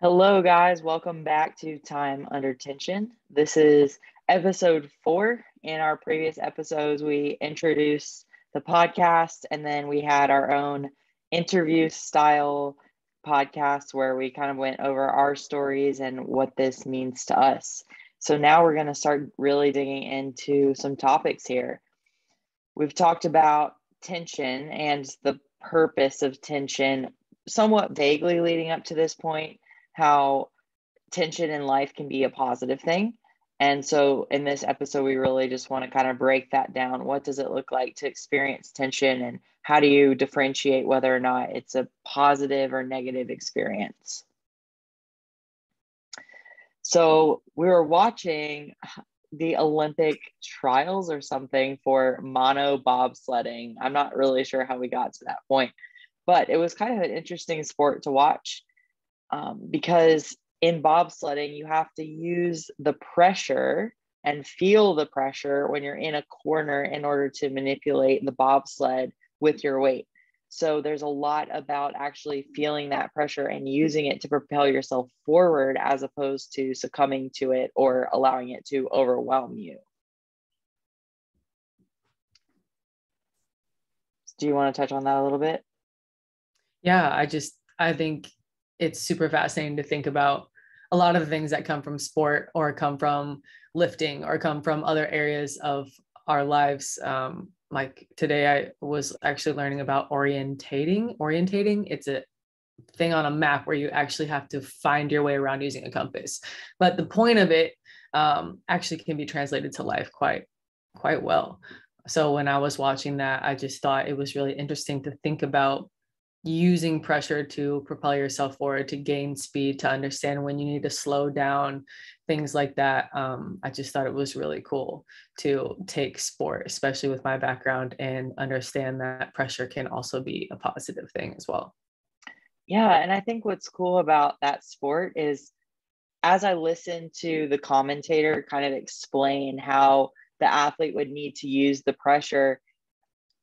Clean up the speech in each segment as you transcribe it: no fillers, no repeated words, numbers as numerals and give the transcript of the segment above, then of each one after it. Hello guys, welcome back to Time Under Tension. This is episode 4. In our previous episodes, we introduced the podcast and then we had our own interview style podcast where we kind of went over our stories and what this means to us. So now we're going to start really digging into some topics here. We've talked about tension and the purpose of tension somewhat vaguely leading up to this point. How tension in life can be a positive thing. And so in this episode, we really just want to kind of break that down. What does it look like to experience tension and how do you differentiate whether or not it's a positive or negative experience? So we were watching the Olympic trials or something for mono bobsledding. I'm not really sure how we got to that point, but it was kind of an interesting sport to watch. Because in bobsledding, you have to use the pressure and feel the pressure when you're in a corner in order to manipulate the bobsled with your weight. So there's a lot about actually feeling that pressure and using it to propel yourself forward as opposed to succumbing to it or allowing it to overwhelm you. Do you want to touch on that a little bit? Yeah, I think it's super fascinating to think about a lot of the things that come from sport or come from lifting or come from other areas of our lives. Like today I was actually learning about orientating. It's a thing on a map where you actually have to find your way around using a compass. But the point of it actually can be translated to life quite well. So when I was watching that, I just thought it was really interesting to think about using pressure to propel yourself forward, to gain speed, to understand when you need to slow down, things like that. I just thought it was really cool to take sport, especially with my background, and understand that pressure can also be a positive thing as well. Yeah. And I think what's cool about that sport is as I listened to the commentator kind of explain how the athlete would need to use the pressure,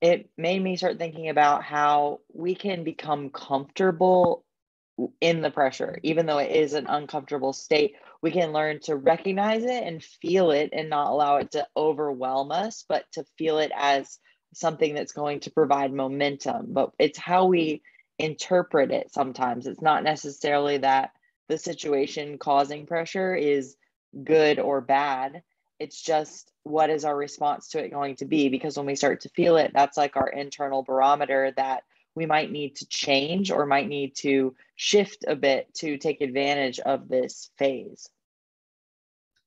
it made me start thinking about how we can become comfortable in the pressure. Even though it is an uncomfortable state, we can learn to recognize it and feel it and not allow it to overwhelm us, but to feel it as something that's going to provide momentum. But it's how we interpret it sometimes. It's not necessarily that the situation causing pressure is good or bad. It's just, what is our response to it going to be? Because when we start to feel it, that's like our internal barometer that we might need to change or might need to shift a bit to take advantage of this phase.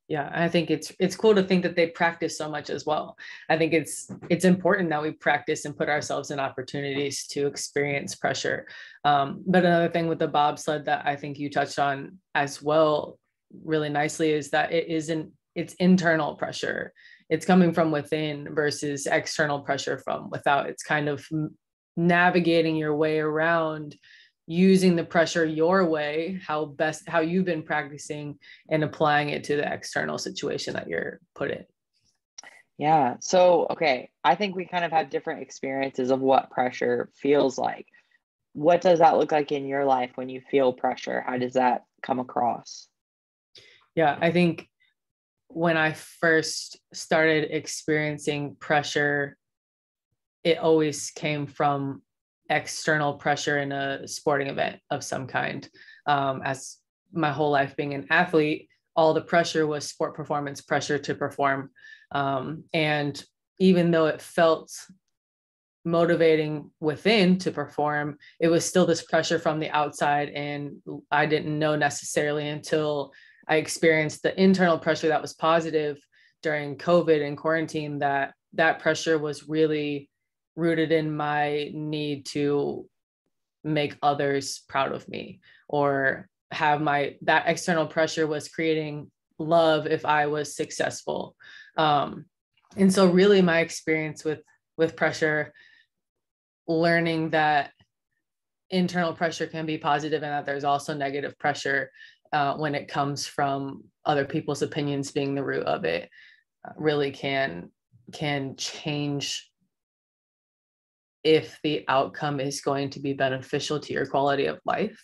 Yeah, I think it's cool to think that they practice so much as well. I think it's important that we practice and put ourselves in opportunities to experience pressure. But another thing with the bobsled that I think you touched on as well really nicely is that it's internal pressure. It's coming from within versus external pressure from without. It's kind of navigating your way around, using the pressure your way, how you've been practicing, and applying it to the external situation that you're put in. Yeah. So, okay. I think we kind of have different experiences of what pressure feels like. What does that look like in your life when you feel pressure? How does that come across? Yeah, I think when I first started experiencing pressure, it always came from external pressure in a sporting event of some kind. As my whole life being an athlete, all the pressure was sport performance, pressure to perform. And even though it felt motivating within to perform, it was still this pressure from the outside. And I didn't know necessarily until I experienced the internal pressure that was positive during COVID and quarantine, that pressure was really rooted in my need to make others proud of me, or have that external pressure was creating love if I was successful. And so really my experience with pressure, learning that internal pressure can be positive and that there's also negative pressure when it comes from other people's opinions being the root of it, really can change if the outcome is going to be beneficial to your quality of life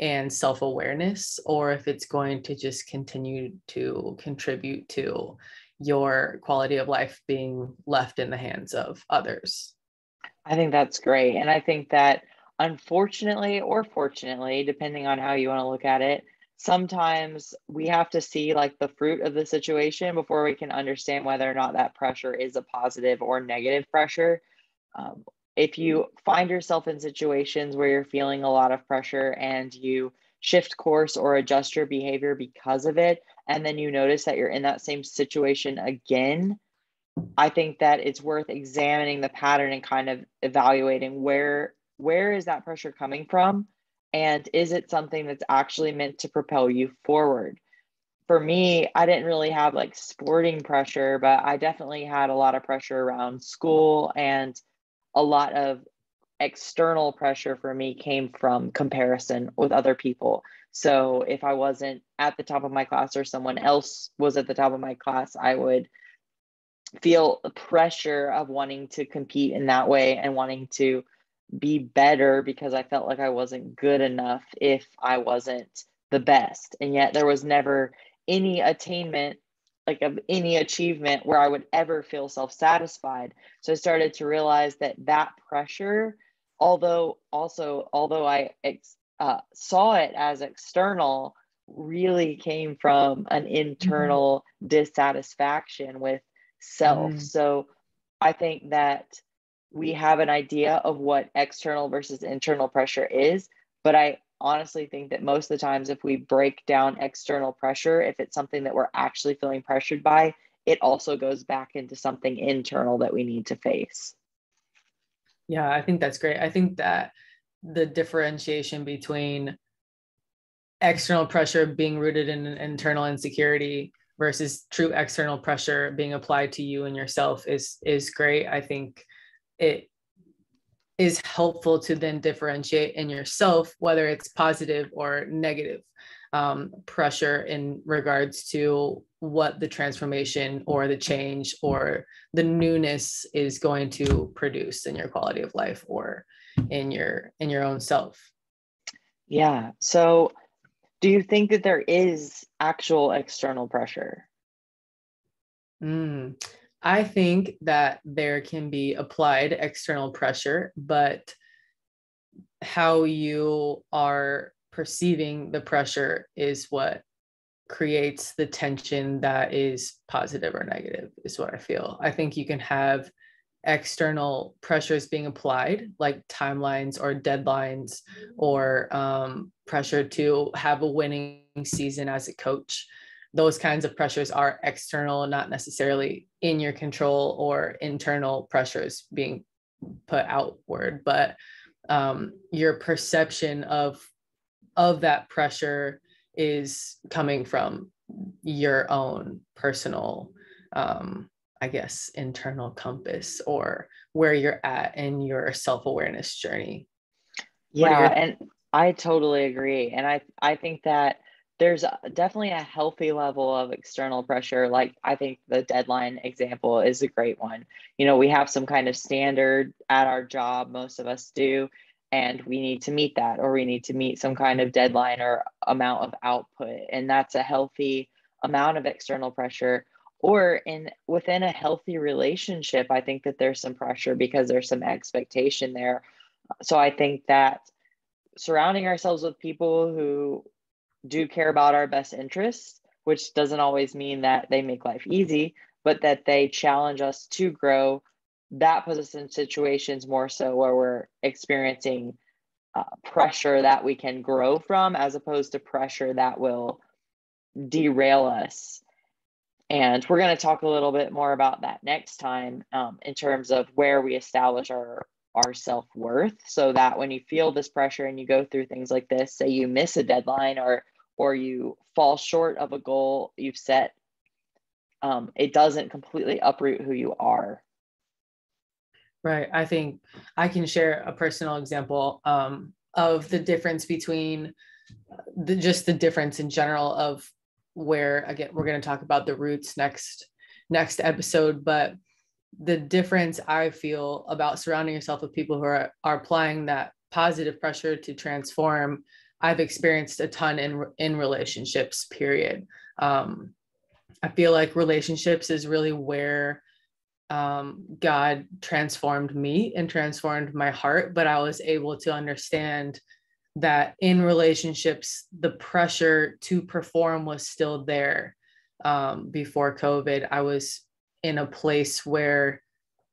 and self-awareness, or if it's going to just continue to contribute to your quality of life being left in the hands of others. I think that's great. And I think that unfortunately or fortunately, depending on how you want to look at it, sometimes we have to see like the fruit of the situation before we can understand whether or not that pressure is a positive or negative pressure. If you find yourself in situations where you're feeling a lot of pressure and you shift course or adjust your behavior because of it, and then you notice that you're in that same situation again, I think that it's worth examining the pattern and kind of evaluating where is that pressure coming from? And is it something that's actually meant to propel you forward? For me, I didn't really have like sporting pressure, but I definitely had a lot of pressure around school, and a lot of external pressure for me came from comparison with other people. So if I wasn't at the top of my class or someone else was at the top of my class, I would feel the pressure of wanting to compete in that way and wanting to be better because I felt like I wasn't good enough if I wasn't the best. And yet there was never any attainment, like of any achievement, where I would ever feel self-satisfied. So I started to realize that that pressure, although I saw it as external, really came from an internal dissatisfaction with self. So I think that we have an idea of what external versus internal pressure is, but I honestly think that most of the times if we break down external pressure, if it's something that we're actually feeling pressured by, it also goes back into something internal that we need to face. Yeah, I think that's great. I think that the differentiation between external pressure being rooted in internal insecurity versus true external pressure being applied to you and yourself is great. I think it is helpful to then differentiate in yourself whether it's positive or negative pressure in regards to what the transformation or the change or the newness is going to produce in your quality of life or in your own self. Yeah. So do you think that there is actual external pressure? I think that there can be applied external pressure, but how you are perceiving the pressure is what creates the tension that is positive or negative, is what I feel. I think you can have external pressures being applied, like timelines or deadlines or pressure to have a winning season as a coach. Those kinds of pressures are external, not necessarily in your control, or internal pressures being put outward, but your perception of that pressure is coming from your own personal, I guess, internal compass, or where you're at in your self-awareness journey. Yeah, and I totally agree. And I think that there's definitely a healthy level of external pressure. Like I think the deadline example is a great one. You know, we have some kind of standard at our job, most of us do, and we need to meet that, or we need to meet some kind of deadline or amount of output. And that's a healthy amount of external pressure. Or within a healthy relationship, I think that there's some pressure because there's some expectation there. So I think that surrounding ourselves with people who do care about our best interests, which doesn't always mean that they make life easy, but that they challenge us to grow, that puts us in situations more so where we're experiencing pressure that we can grow from, as opposed to pressure that will derail us. And we're going to talk a little bit more about that next time in terms of where we establish our self-worth, so that when you feel this pressure and you go through things like this, say you miss a deadline or you fall short of a goal you've set, it doesn't completely uproot who you are. Right. I think I can share a personal example of the difference between the difference in general of where, again, we're going to talk about the roots next episode, but the difference I feel about surrounding yourself with people who are applying that positive pressure to transform I've experienced a ton in relationships, period. I feel like relationships is really where God transformed me and transformed my heart, but I was able to understand that in relationships, the pressure to perform was still there. Before COVID, I was in a place where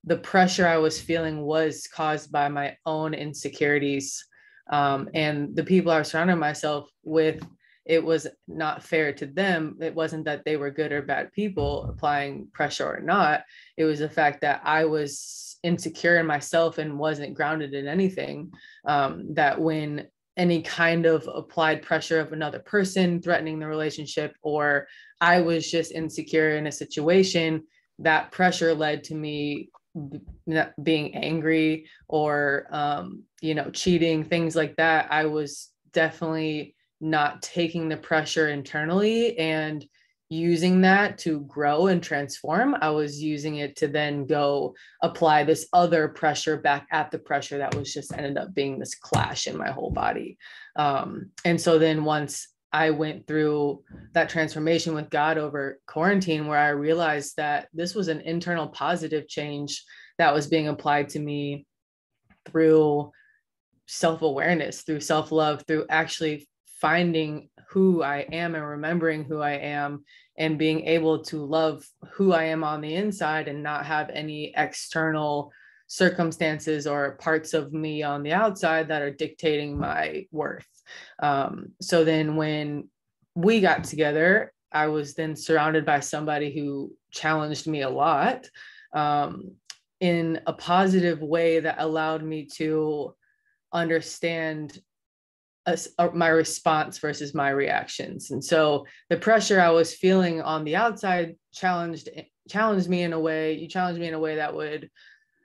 the pressure I was feeling was caused by my own insecurities. And the people I was surrounding myself with, it was not fair to them. It wasn't that they were good or bad people applying pressure or not. It was the fact that I was insecure in myself and wasn't grounded in anything, that when any kind of applied pressure of another person threatening the relationship, or I was just insecure in a situation, that pressure led to me being angry or, cheating, things like that. I was definitely not taking the pressure internally and using that to grow and transform. I was using it to then go apply this other pressure back at the pressure that was just ended up being this clash in my whole body. And so then once I went through that transformation with God over quarantine, where I realized that this was an internal positive change that was being applied to me through self-awareness, through self-love, through actually finding who I am and remembering who I am and being able to love who I am on the inside and not have any external circumstances or parts of me on the outside that are dictating my worth. So then when we got together, I was then surrounded by somebody who challenged me a lot, in a positive way that allowed me to understand my response versus my reactions. And so the pressure I was feeling on the outside challenged me in a way, that would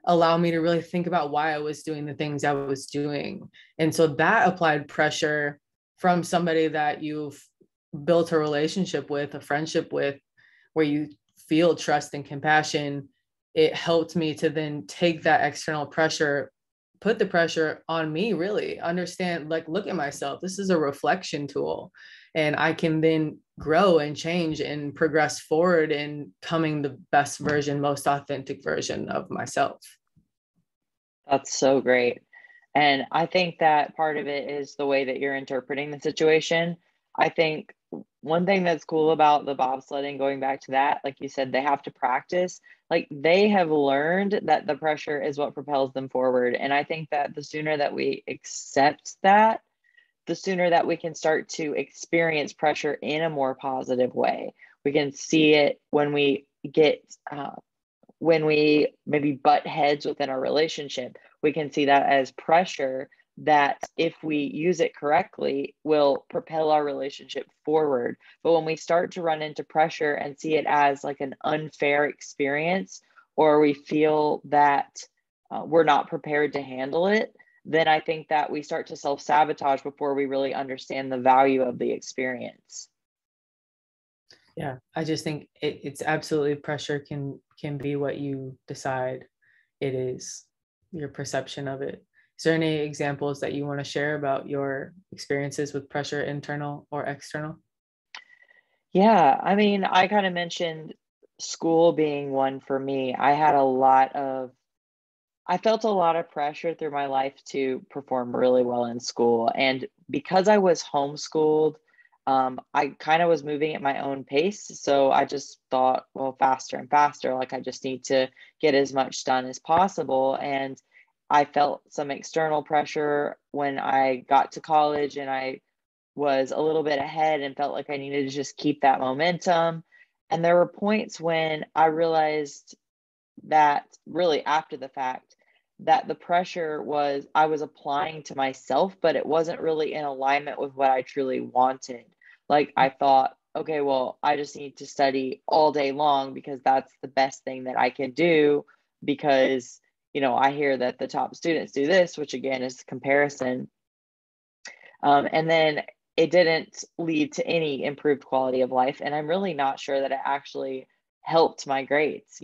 allow me to really think about why I was doing the things I was doing. And so that applied pressure from somebody that you've built a relationship with, a friendship with, where you feel trust and compassion. It helped me to then take that external pressure, put the pressure on me, really understand, like, look at myself. This is a reflection tool, and I can then grow and change and progress forward in becoming the best version, most authentic version of myself. That's so great. And I think that part of it is the way that you're interpreting the situation. I think one thing that's cool about the bobsledding, going back to that, like you said, they have to practice. Like, they have learned that the pressure is what propels them forward. And I think that the sooner that we accept that, the sooner that we can start to experience pressure in a more positive way. We can see it when we get, when we maybe butt heads within our relationship. We can see that as pressure that, if we use it correctly, will propel our relationship forward. But when we start to run into pressure and see it as like an unfair experience, or we feel that we're not prepared to handle it, then I think that we start to self-sabotage before we really understand the value of the experience. Yeah, I just think it's absolutely, pressure can be what you decide it is, your perception of it. Is there any examples that you want to share about your experiences with pressure, internal or external? Yeah, I mean, I kind of mentioned school being one for me. I felt a lot of pressure through my life to perform really well in school. And because I was homeschooled, I kind of was moving at my own pace. So I just thought, well, faster and faster, like I just need to get as much done as possible. And I felt some external pressure when I got to college and I was a little bit ahead and felt like I needed to just keep that momentum. And there were points when I realized that, really after the fact, that the pressure was I was applying to myself, but it wasn't really in alignment with what I truly wanted. Like, I thought, okay, well, I just need to study all day long because that's the best thing that I can do, because I hear that the top students do this, which again is comparison. And then it didn't lead to any improved quality of life. And I'm really not sure that it actually helped my grades,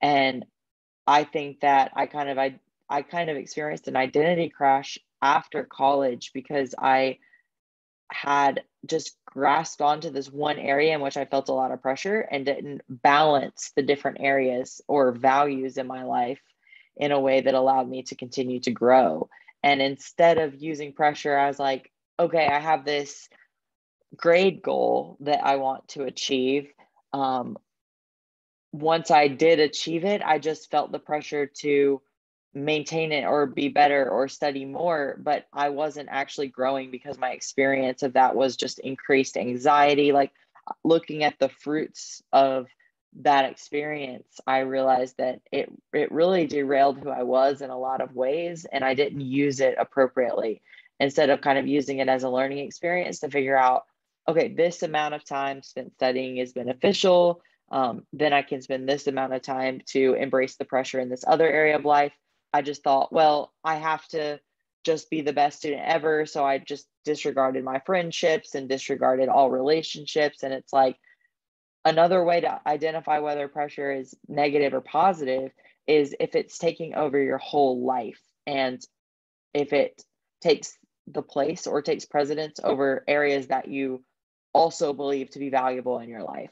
And I think that I kind of experienced an identity crash after college, because I had just grasped onto this one area in which I felt a lot of pressure and didn't balance the different areas or values in my life in a way that allowed me to continue to grow. And instead of using pressure, I was like, okay, I have this grade goal that I want to achieve. Once I did achieve it, I just felt the pressure to maintain it or be better or study more, but I wasn't actually growing because my experience of that was just increased anxiety. Like, looking at the fruits of that experience, I realized that it really derailed who I was in a lot of ways, and I didn't use it appropriately. Instead of kind of using it as a learning experience to figure out, okay, this amount of time spent studying is beneficial. Then I can spend this amount of time to embrace the pressure in this other area of life. I just thought, well, I have to just be the best student ever. So I just disregarded my friendships and disregarded all relationships. And it's like, another way to identify whether pressure is negative or positive is if it's taking over your whole life, and if it takes the place or takes precedence over areas that you also believe to be valuable in your life.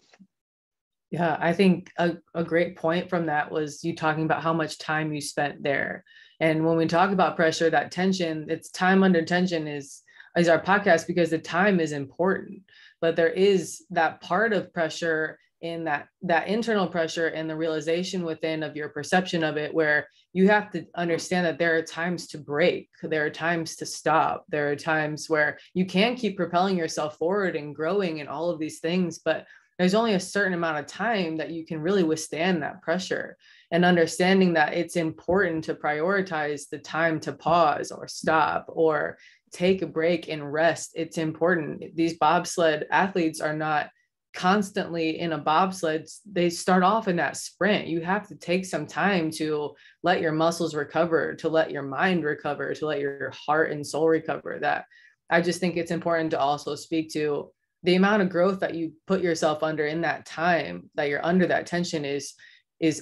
Yeah, I think a great point from that was you talking about how much time you spent there. And when we talk about pressure, that tension, it's time under tension is our podcast, because the time is important. But there is that part of pressure in that internal pressure and the realization within of your perception of it, where you have to understand that there are times to break, there are times to stop, there are times where you can keep propelling yourself forward and growing and all of these things, but there's only a certain amount of time that you can really withstand that pressure, and understanding that it's important to prioritize the time to pause or stop or take a break and rest. It's important. These bobsled athletes are not constantly in a bobsled. They start off in that sprint. You have to take some time to let your muscles recover, to let your mind recover, to let your heart and soul recover. That I just think it's important to also speak to the amount of growth that you put yourself under in that time that you're under that tension is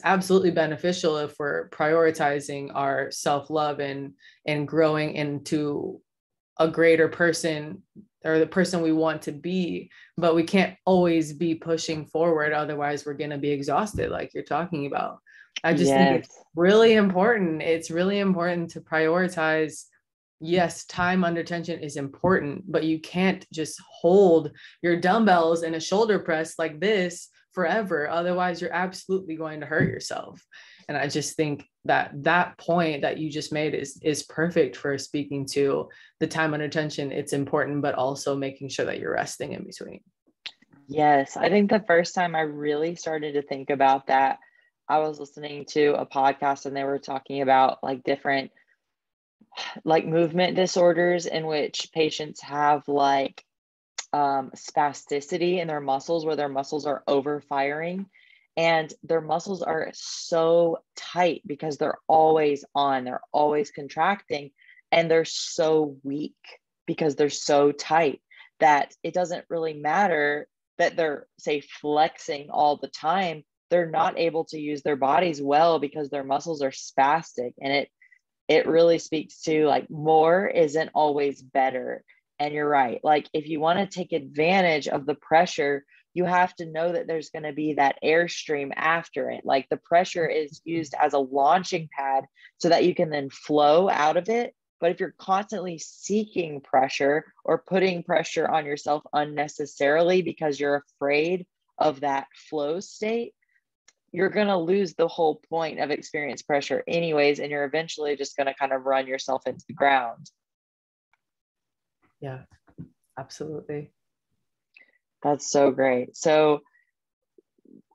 absolutely beneficial if we're prioritizing our self-love and growing into a greater person or the person we want to be. But we can't always be pushing forward. Otherwise we're going to be exhausted, like you're talking about. I just think it's really important. It's really important to prioritize. Yes, time under tension is important, but you can't just hold your dumbbells in a shoulder press like this forever. Otherwise, you're absolutely going to hurt yourself. And I just think that point that you just made is perfect for speaking to the time under tension. It's important, but also making sure that you're resting in between. Yes, I think the first time I really started to think about that, I was listening to a podcast and they were talking about like different like movement disorders in which patients have like spasticity in their muscles, where their muscles are overfiring, and their muscles are so tight because they're always contracting, and they're so weak because they're so tight that it doesn't really matter that they're, say, flexing all the time. They're not able to use their bodies well because their muscles are spastic. And it really speaks to like more isn't always better. And you're right. Like, if you want to take advantage of the pressure, you have to know that there's going to be that airstream after it. Like, the pressure is used as a launching pad so that you can then flow out of it. But if you're constantly seeking pressure or putting pressure on yourself unnecessarily because you're afraid of that flow state, you're going to lose the whole point of experience pressure anyways, and you're eventually just going to kind of run yourself into the ground. Yeah, absolutely. That's so great. So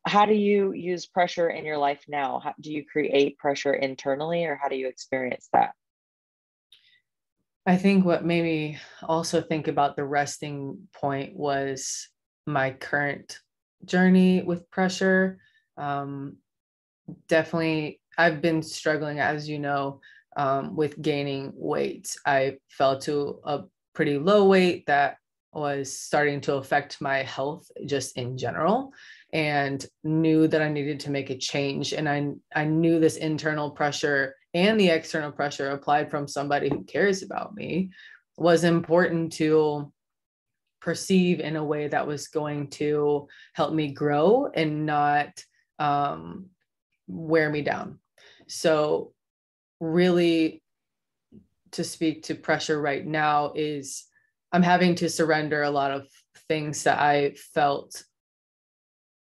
how do you use pressure in your life now? How do you create pressure internally, or how do you experience that? I think what made me also think about the resting point was my current journey with pressure. Definitely, I've been struggling, as you know, with gaining weight. I fell to a pretty low weight that was starting to affect my health just in general, and knew that I needed to make a change. And I knew this internal pressure and the external pressure applied from somebody who cares about me was important to perceive in a way that was going to help me grow and not wear me down. So really, to speak to pressure right now, is I'm having to surrender a lot of things that I felt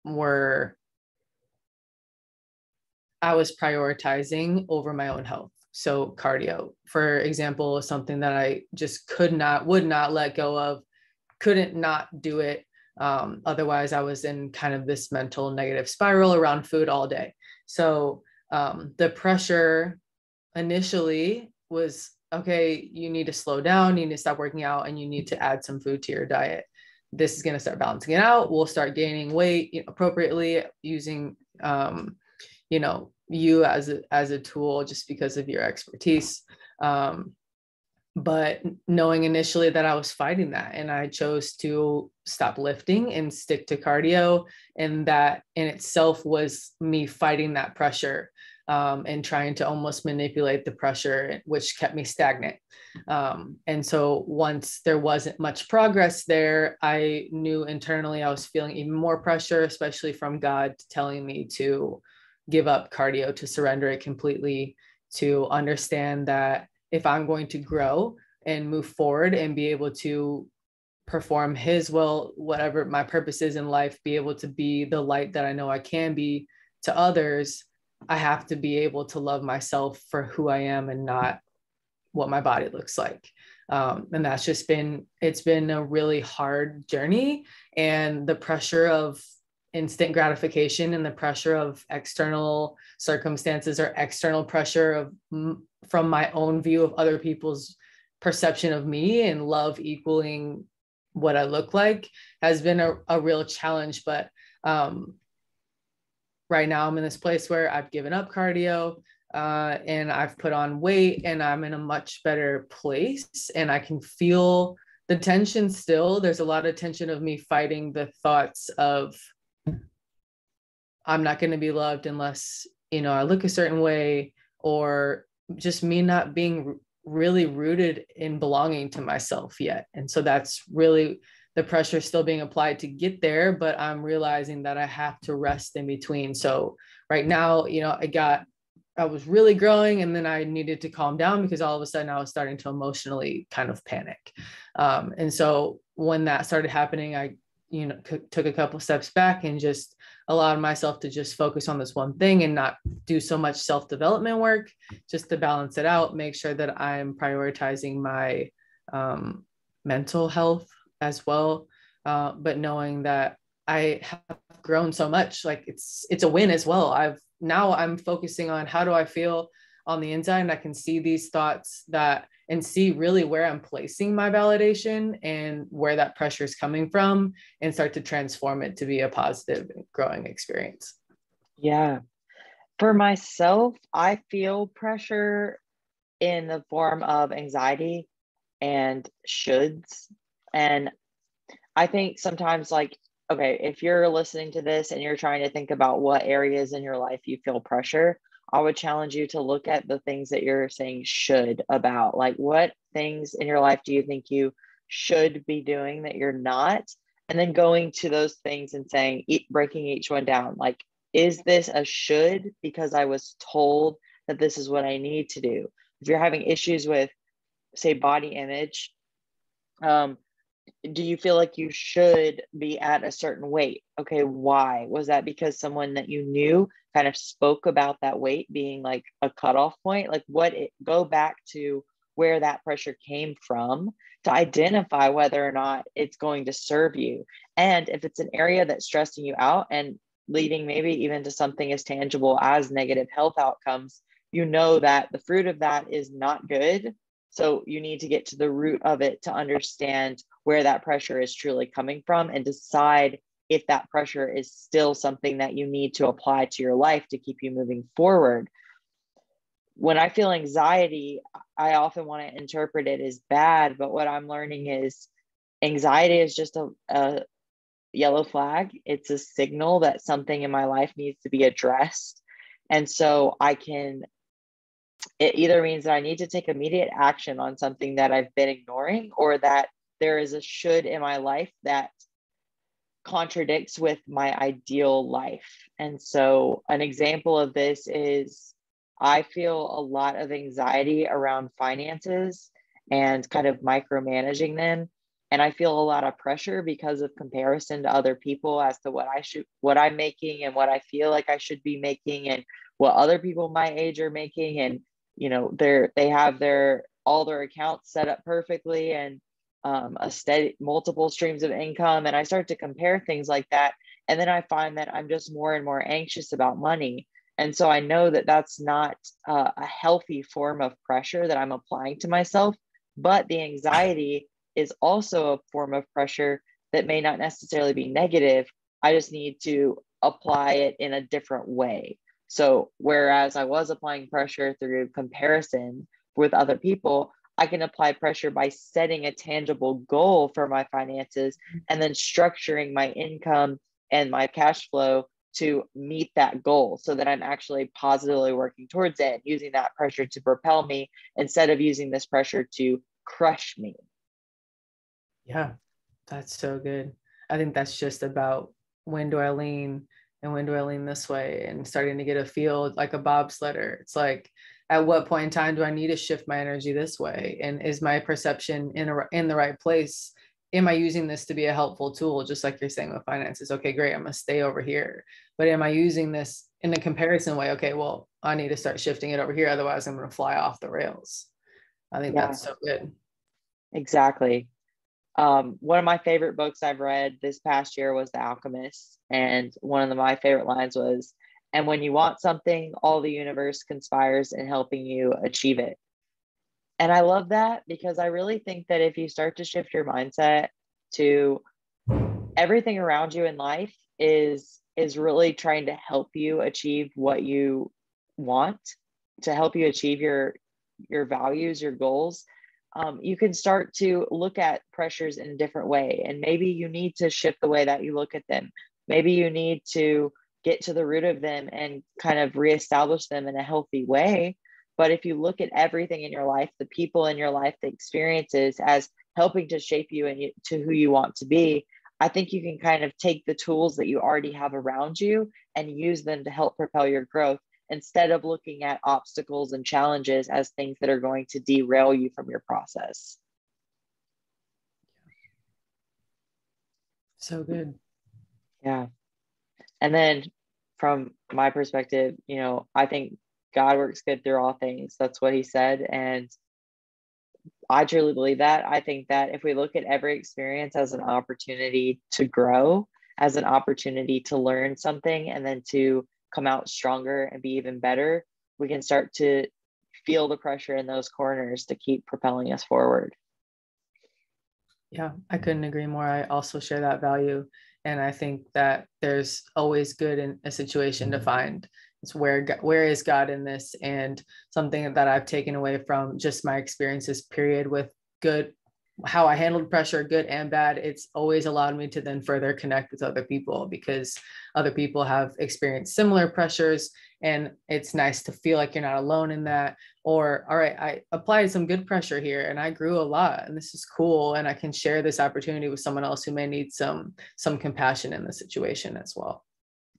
were, I was prioritizing over my own health. So cardio, for example, is something that I just would not let go of, couldn't not do it. Otherwise I was in kind of this mental negative spiral around food all day. So the pressure initially was, okay, you need to slow down, you need to stop working out, and you need to add some food to your diet. This is going to start balancing it out. We'll start gaining weight appropriately, using, you as a tool, just because of your expertise. But knowing initially that I was fighting that, and I chose to stop lifting and stick to cardio. And that in itself was me fighting that pressure, and trying to almost manipulate the pressure, which kept me stagnant. And so once there wasn't much progress there, I knew internally I was feeling even more pressure, especially from God telling me to give up cardio, to surrender it completely, to understand that if I'm going to grow and move forward and be able to perform His will, whatever my purpose is in life, be able to be the light that I know I can be to others, I have to be able to love myself for who I am and not what my body looks like. And that's just been, it's been a really hard journey, and the pressure of instant gratification and the pressure of external circumstances or external pressure of, from my own view of other people's perception of me and love equaling what I look like, has been a real challenge. But, right now I'm in this place where I've given up cardio, and I've put on weight, and I'm in a much better place, and I can feel the tension still. There's a lot of tension of me fighting the thoughts of, I'm not going to be loved unless, I look a certain way, or just me not being really rooted in belonging to myself yet. And so that's really the pressure still being applied to get there, but I'm realizing that I have to rest in between. So right now, I was really growing, and then I needed to calm down because all of a sudden I was starting to emotionally kind of panic. And so when that started happening, I, took a couple steps back and just allowed myself to just focus on this one thing and not do so much self-development work, just to balance it out, make sure that I'm prioritizing my mental health as well. But knowing that I have grown so much, like it's a win as well. Now I'm focusing on how do I feel on the inside, and I can see these thoughts and see really where I'm placing my validation and where that pressure is coming from, and start to transform it to be a positive growing experience. Yeah. For myself, I feel pressure in the form of anxiety and shoulds. And I think sometimes, okay, if you're listening to this and you're trying to think about what areas in your life you feel pressure, I would challenge you to look at the things that you're saying should about. Like, what things in your life do you think you should be doing that you're not? And then going to those things and saying, breaking each one down. Like, is this a should because I was told that this is what I need to do? If you're having issues with, say, body image, do you feel like you should be at a certain weight? Okay, why? Was that because someone that you knew kind of spoke about that weight being like a cutoff point? Like, go back to where that pressure came from to identify whether or not it's going to serve you. And if it's an area that's stressing you out and leading maybe even to something as tangible as negative health outcomes, that the fruit of that is not good. So you need to get to the root of it to understand where that pressure is truly coming from, and decide if that pressure is still something that you need to apply to your life to keep you moving forward. When I feel anxiety, I often want to interpret it as bad, but what I'm learning is anxiety is just a yellow flag. It's a signal that something in my life needs to be addressed. And so it either means that I need to take immediate action on something that I've been ignoring, or that there is a should in my life that contradicts with my ideal life. And so an example of this is I feel a lot of anxiety around finances and kind of micromanaging them. And I feel a lot of pressure because of comparison to other people as to what I'm making and what I feel like I should be making and what other people my age are making. And, you know, they have all their accounts set up perfectly and a steady multiple streams of income. And I start to compare things like that. And then I find that I'm just more and more anxious about money. And so I know that that's not a healthy form of pressure that I'm applying to myself, but the anxiety is also a form of pressure that may not necessarily be negative. I just need to apply it in a different way. So whereas I was applying pressure through comparison with other people, I can apply pressure by setting a tangible goal for my finances and then structuring my income and my cash flow to meet that goal so that I'm actually positively working towards it, using that pressure to propel me instead of using this pressure to crush me. Yeah, that's so good. I think that's just about when do I lean and when do I lean this way, and starting to get a feel like a bobsledder. It's like, at what point in time do I need to shift my energy this way? And is my perception in the right place? Am I using this to be a helpful tool? Just like you're saying with finances, okay, great, I'm gonna stay over here. But am I using this in a comparison way? Okay, well, I need to start shifting it over here. Otherwise I'm gonna fly off the rails. I think that's so good. Exactly. One of my favorite books I've read this past year was The Alchemist. And one of my favorite lines was, "And when you want something, all the universe conspires in helping you achieve it." And I love that because I really think that if you start to shift your mindset to everything around you in life is really trying to help you achieve what you want, to help you achieve your values, your goals, you can start to look at pressures in a different way. And maybe you need to shift the way that you look at them. Maybe you need to get to the root of them and kind of reestablish them in a healthy way. But if you look at everything in your life, the people in your life, the experiences as helping to shape you and to who you want to be, I think you can kind of take the tools that you already have around you and use them to help propel your growth instead of looking at obstacles and challenges as things that are going to derail you from your process. So good. Yeah. And then from my perspective, you know, I think God works good through all things. That's what he said. And I truly believe that. I think that if we look at every experience as an opportunity to grow, as an opportunity to learn something, and then to come out stronger and be even better, we can start to feel the pressure in those corners to keep propelling us forward. Yeah, I couldn't agree more. I also share that value. And I think that there's always good in a situation to find. It's where is God in this? And something that I've taken away from just my experiences period with good, how I handled pressure, good and bad, it's always allowed me to then further connect with other people because other people have experienced similar pressures. And it's nice to feel like you're not alone in that. Or, all right, I applied some good pressure here and I grew a lot and this is cool. And I can share this opportunity with someone else who may need some compassion in the situation as well.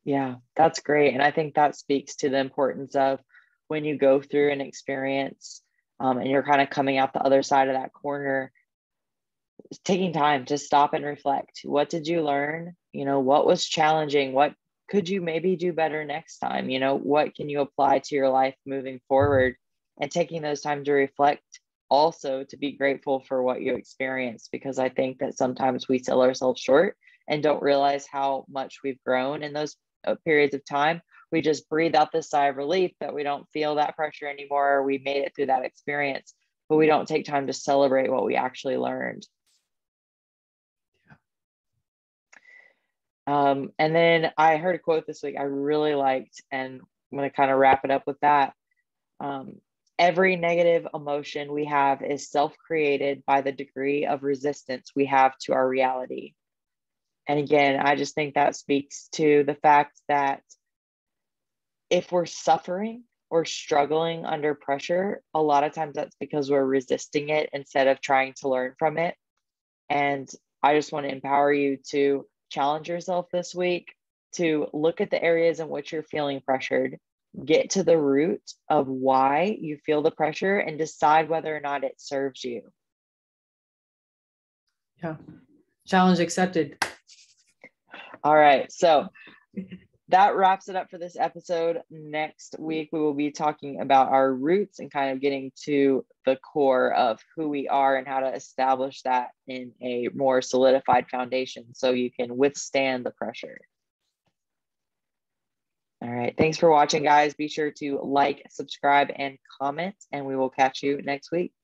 Yeah, that's great. And I think that speaks to the importance of when you go through an experience and you're kind of coming out the other side of that corner, taking time to stop and reflect. What did you learn? You know, what was challenging? What could you maybe do better next time? You know, what can you apply to your life moving forward? And taking those time to reflect, also to be grateful for what you experienced, because I think that sometimes we sell ourselves short and don't realize how much we've grown in those periods of time. We just breathe out this sigh of relief that we don't feel that pressure anymore. We made it through that experience, but we don't take time to celebrate what we actually learned. And then I heard a quote this week I really liked, and I'm going to kind of wrap it up with that. Every negative emotion we have is self-created by the degree of resistance we have to our reality. And again, I just think that speaks to the fact that if we're suffering or struggling under pressure, a lot of times that's because we're resisting it instead of trying to learn from it. And I just want to empower you to challenge yourself this week, to look at the areas in which you're feeling pressured, get to the root of why you feel the pressure, and decide whether or not it serves you. Yeah. Challenge accepted. All right. So that wraps it up for this episode. Next week, we will be talking about our roots and kind of getting to the core of who we are and how to establish that in a more solidified foundation so you can withstand the pressure. All right. Thanks for watching, guys. Be sure to like, subscribe, and comment, and we will catch you next week.